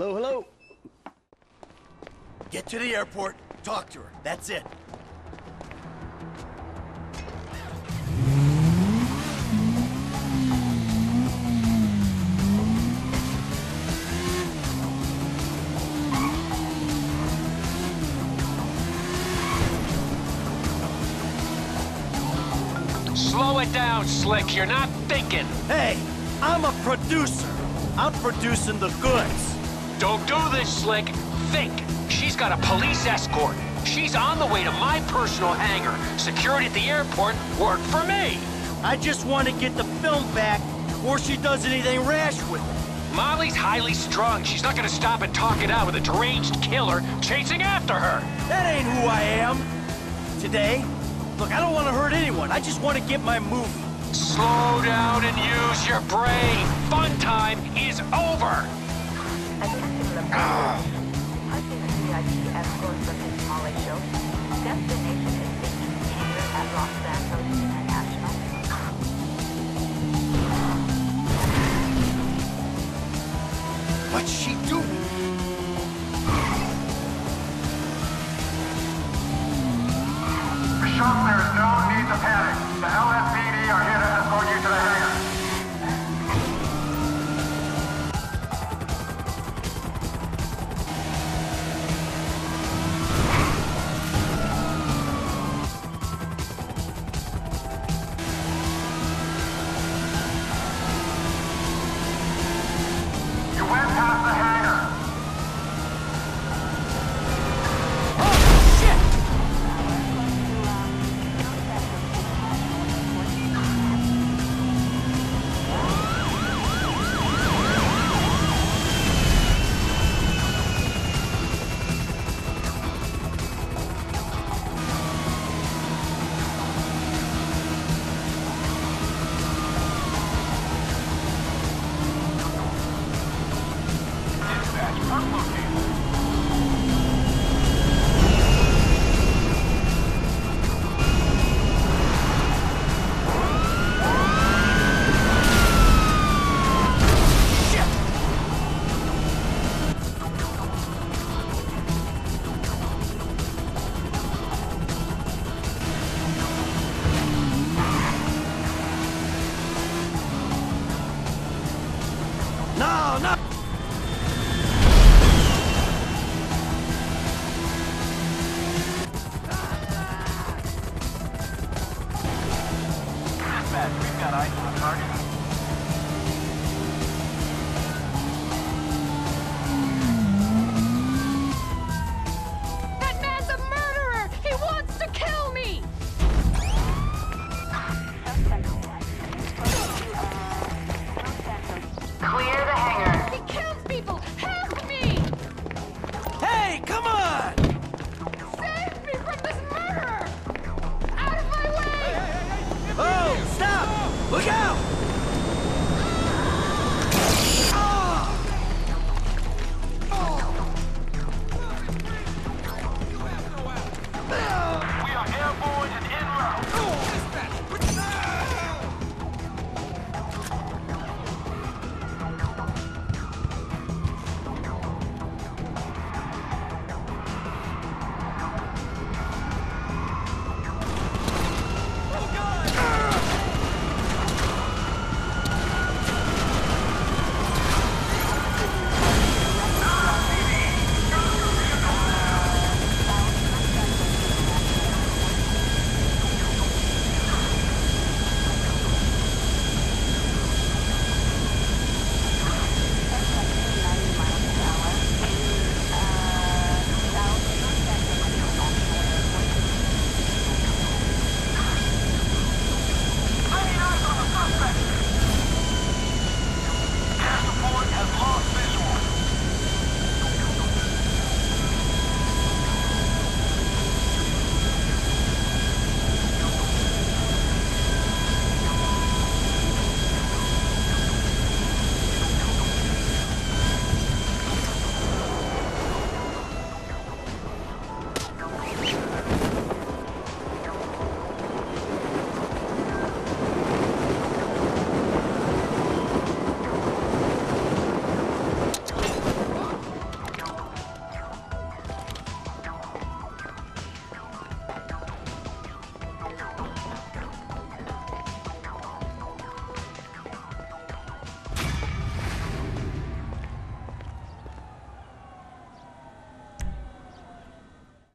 Hello, hello. Get to the airport, talk to her. That's it. Slow it down, Slick. You're not thinking. Hey, I'm a producer. I'm producing the goods. Don't do this, Slick. Think. She's got a police escort. She's on the way to my personal hangar. Security at the airport worked for me. I just want to get the film back before she does anything rash with it. Molly's highly strung. She's not going to stop and talk it out with a deranged killer chasing after her. That ain't who I am. Today. Look, I don't want to hurt anyone. I just want to get my move. Slow down and use your brain. Fun time is over. Destination is here at Los Santos International. What's she doing? Michelle, there is no need to panic. The LSPD are here to escort you to the hangar. Look